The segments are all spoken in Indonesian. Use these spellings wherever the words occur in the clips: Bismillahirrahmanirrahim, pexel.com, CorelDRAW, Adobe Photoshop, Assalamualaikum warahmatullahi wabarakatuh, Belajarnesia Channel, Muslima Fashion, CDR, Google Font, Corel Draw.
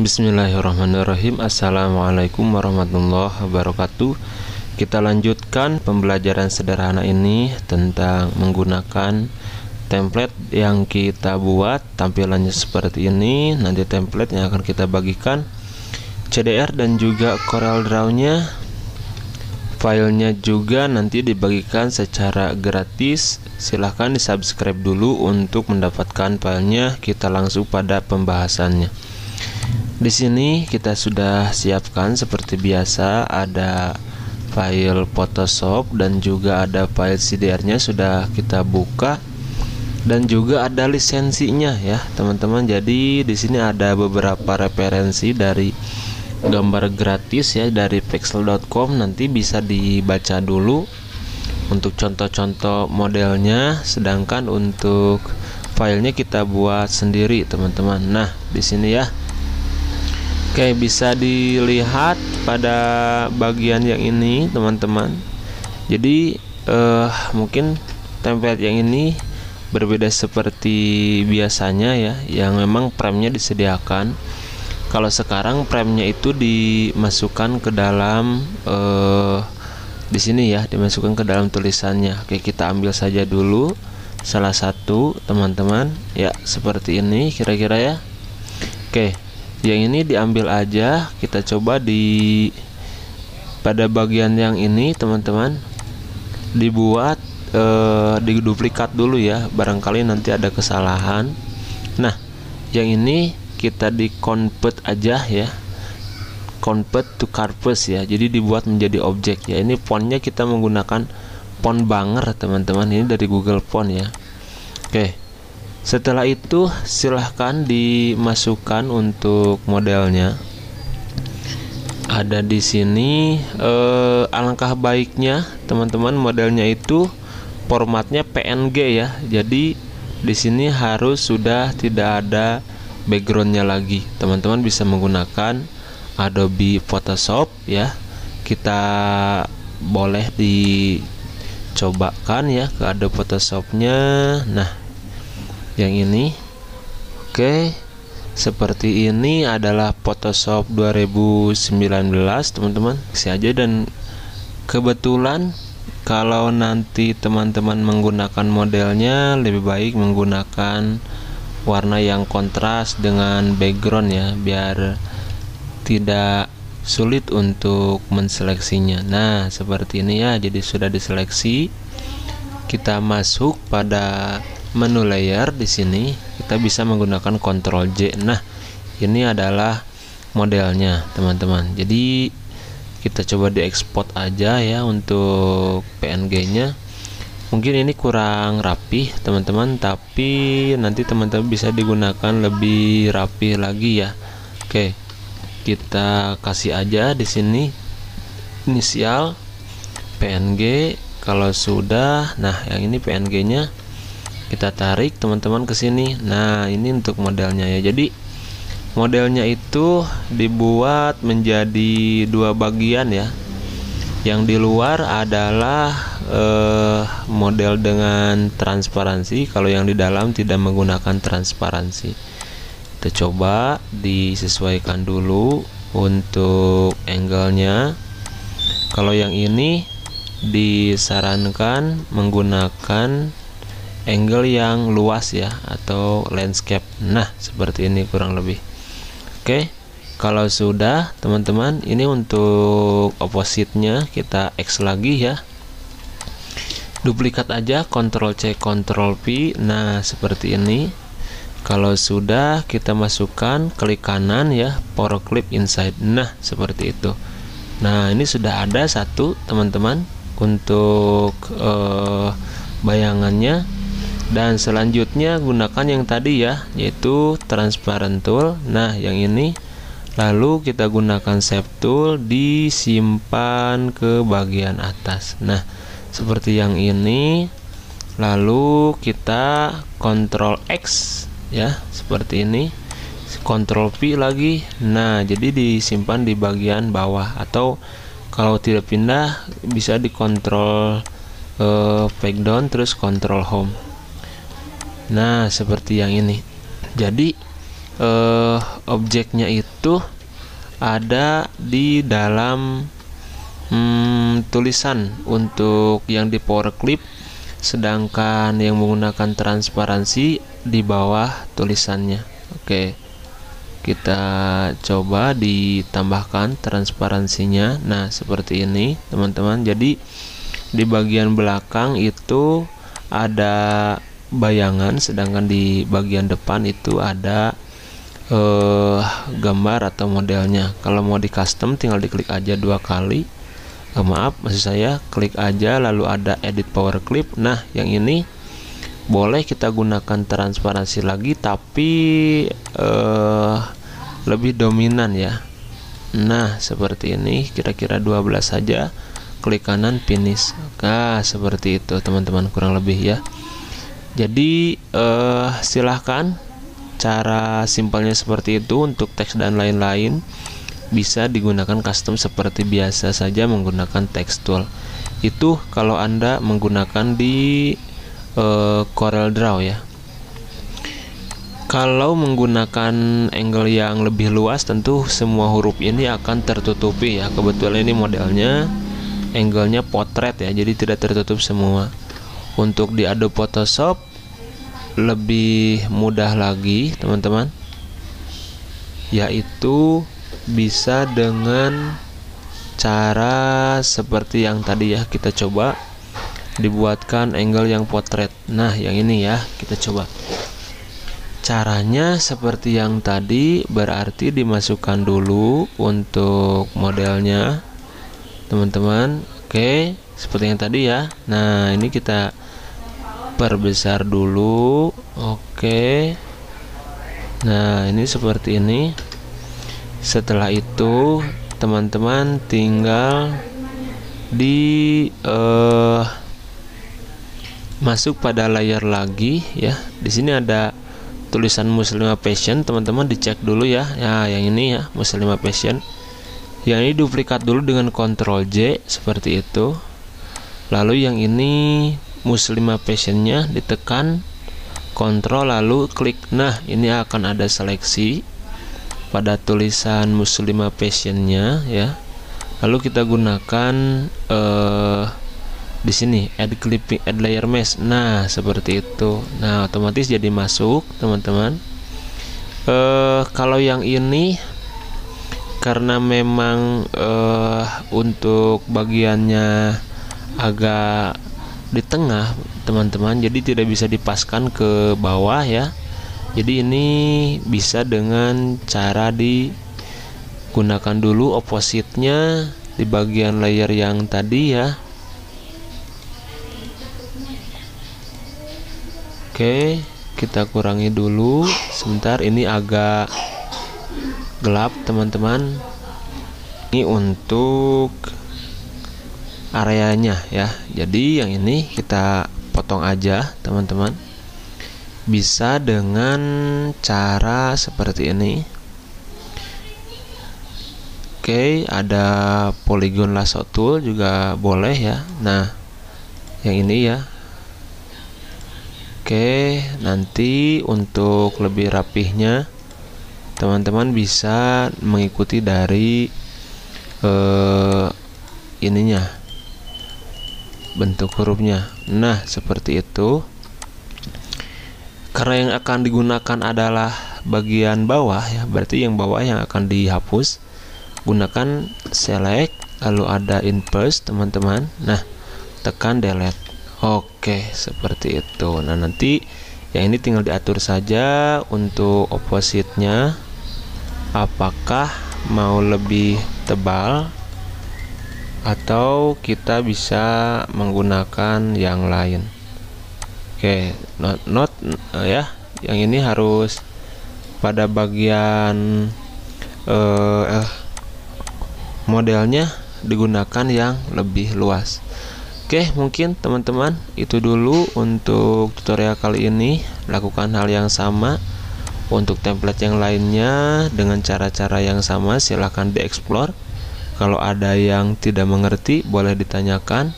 Bismillahirrahmanirrahim. Assalamualaikum warahmatullahi wabarakatuh. Kita lanjutkan pembelajaran sederhana ini tentang menggunakan template yang kita buat. Tampilannya seperti ini. Nanti template yang akan kita bagikan CDR dan juga Corel Draw-nya. Filenya juga nanti dibagikan secara gratis. Silahkan di subscribe dulu untuk mendapatkan filenya. Kita langsung pada pembahasannya. Di sini kita sudah siapkan seperti biasa, ada file Photoshop dan juga ada file CDR-nya sudah kita buka, dan juga ada lisensinya ya teman-teman. Jadi di sini ada beberapa referensi dari gambar gratis ya dari pexel.com, nanti bisa dibaca dulu untuk contoh-contoh modelnya, sedangkan untuk filenya kita buat sendiri teman-teman. Nah di sini ya. Oke, bisa dilihat pada bagian yang ini teman-teman. Jadi mungkin template yang ini berbeda seperti biasanya ya, yang memang frame-nya disediakan. Kalau sekarang frame-nya itu dimasukkan ke dalam di sini ya, dimasukkan ke dalam tulisannya. Oke, kita ambil saja dulu salah satu teman-teman ya, seperti ini kira-kira ya. Oke, yang ini diambil aja, kita coba pada bagian yang ini teman-teman dibuat diduplikat dulu ya, barangkali nanti ada kesalahan. Nah yang ini kita di convert aja ya, convert to corpus ya, jadi dibuat menjadi objek ya. Ini fontnya kita menggunakan font Banger teman-teman, ini dari Google Font ya. Oke. Setelah itu silahkan dimasukkan untuk modelnya. Ada di sini alangkah baiknya teman-teman modelnya itu formatnya PNG ya. Jadi di sini harus sudah tidak ada backgroundnya lagi. Teman-teman bisa menggunakan Adobe Photoshop ya. Kita boleh dicobakan ya ke Adobe Photoshopnya. Nah. Yang ini oke, seperti ini adalah Photoshop 2019 teman-teman, kasih aja. Dan kebetulan kalau nanti teman-teman menggunakan modelnya lebih baik menggunakan warna yang kontras dengan background ya, biar tidak sulit untuk menseleksinya. Nah seperti ini ya, jadi sudah diseleksi. Kita masuk pada menu layer. Di sini kita bisa menggunakan Ctrl J. Nah, ini adalah modelnya, teman-teman. Jadi kita coba diekspor aja ya untuk PNG-nya. Mungkin ini kurang rapi, teman-teman, tapi nanti teman-teman bisa digunakan lebih rapi lagi ya. Oke. Kita kasih aja di sini inisial PNG kalau sudah. Nah, yang ini PNG-nya kita tarik teman-teman ke sini. Nah, ini untuk modelnya ya. Jadi modelnya itu dibuat menjadi dua bagian ya. Yang di luar adalah model dengan transparansi, kalau yang di dalam tidak menggunakan transparansi. Kita coba disesuaikan dulu untuk angle-nya. Kalau yang ini disarankan menggunakan angle yang luas ya, atau landscape. Nah seperti ini kurang lebih. Oke, kalau sudah teman-teman, ini untuk opposite-nya kita X lagi ya, duplikat aja, Ctrl C Ctrl V. Nah seperti ini. Kalau sudah kita masukkan, klik kanan ya, power clip inside. Nah seperti itu. Nah ini sudah ada satu teman-teman untuk bayangannya. Dan selanjutnya gunakan yang tadi ya, yaitu transparent tool. Nah yang ini lalu kita gunakan shape tool, disimpan ke bagian atas. Nah seperti yang ini, lalu kita Ctrl X ya, seperti ini, Ctrl V lagi. Nah jadi disimpan di bagian bawah, atau kalau tidak pindah bisa di Ctrl back down terus Ctrl home. Nah seperti yang ini. Jadi objeknya itu ada di dalam tulisan untuk yang di power clip, sedangkan yang menggunakan transparansi di bawah tulisannya. Oke, kita coba ditambahkan transparansinya. Nah, seperti ini teman-teman. Jadi di bagian belakang itu ada bayangan, sedangkan di bagian depan itu ada gambar atau modelnya. Kalau mau di custom tinggal diklik aja dua kali, klik aja, lalu ada edit power clip. Nah, yang ini boleh kita gunakan transparansi lagi, tapi lebih dominan ya. Nah, seperti ini, kira-kira 12 saja, klik kanan finish. Nah, seperti itu teman-teman, kurang lebih ya. Jadi silahkan, cara simpelnya seperti itu. Untuk teks dan lain-lain bisa digunakan custom seperti biasa saja menggunakan text tool. Itu kalau Anda menggunakan di Corel Draw ya. Kalau menggunakan angle yang lebih luas, tentu semua huruf ini akan tertutupi ya. Kebetulan ini modelnya angle-nya potret ya, jadi tidak tertutup semua. Untuk di Adobe Photoshop lebih mudah lagi teman-teman, yaitu bisa dengan cara seperti yang tadi ya. Kita coba dibuatkan angle yang potret. Nah, yang ini ya, kita coba caranya seperti yang tadi, berarti dimasukkan dulu untuk modelnya teman-teman. Oke, seperti yang tadi ya. Nah, ini kita perbesar dulu. Oke, nah ini seperti ini. Setelah itu teman-teman tinggal di masuk pada layer lagi ya. Di sini ada tulisan Muslima Fashion, teman-teman dicek dulu ya. Nah, yang ini ya, Muslima Fashion. Yang ini duplikat dulu dengan Ctrl J seperti itu. Lalu yang ini Muslima Fashionnya ditekan Ctrl lalu klik. Nah, ini akan ada seleksi pada tulisan Muslima Fashionnya ya. Lalu kita gunakan di sini add clipping, add layer mesh. Nah, seperti itu. Nah, otomatis jadi masuk teman-teman. Kalau yang ini karena memang untuk bagiannya agak di tengah teman-teman, jadi tidak bisa dipaskan ke bawah ya. Jadi ini bisa dengan cara digunakan dulu opposite-nya di bagian layer yang tadi ya. Oke, kita kurangi dulu sebentar, ini agak gelap teman-teman. Ini untuk areanya ya. Jadi yang ini kita potong aja teman-teman. Bisa dengan cara seperti ini. Oke, ada polygon lasso tool juga boleh ya. Nah, yang ini ya. Oke, nanti untuk lebih rapihnya teman-teman bisa mengikuti dari ininya, bentuk hurufnya. Nah, seperti itu. Karena yang akan digunakan adalah bagian bawah ya, berarti yang bawah yang akan dihapus. Gunakan select lalu ada inverse teman-teman. Nah, tekan delete. Oke, seperti itu. Nah, nanti yang ini tinggal diatur saja untuk opposite-nya, apakah mau lebih tebal atau kita bisa menggunakan yang lain. Oke, not ya. Yang ini harus pada bagian modelnya digunakan yang lebih luas. Oke, mungkin teman-teman itu dulu untuk tutorial kali ini. Lakukan hal yang sama untuk template yang lainnya dengan cara-cara yang sama. Silahkan dieksplor. Kalau ada yang tidak mengerti boleh ditanyakan.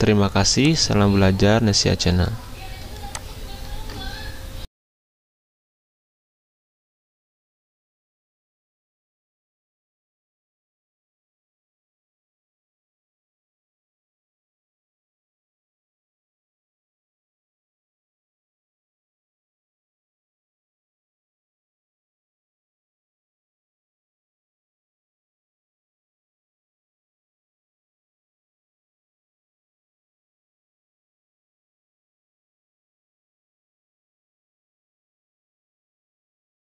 Terima kasih. Salam Belajarnesia Channel.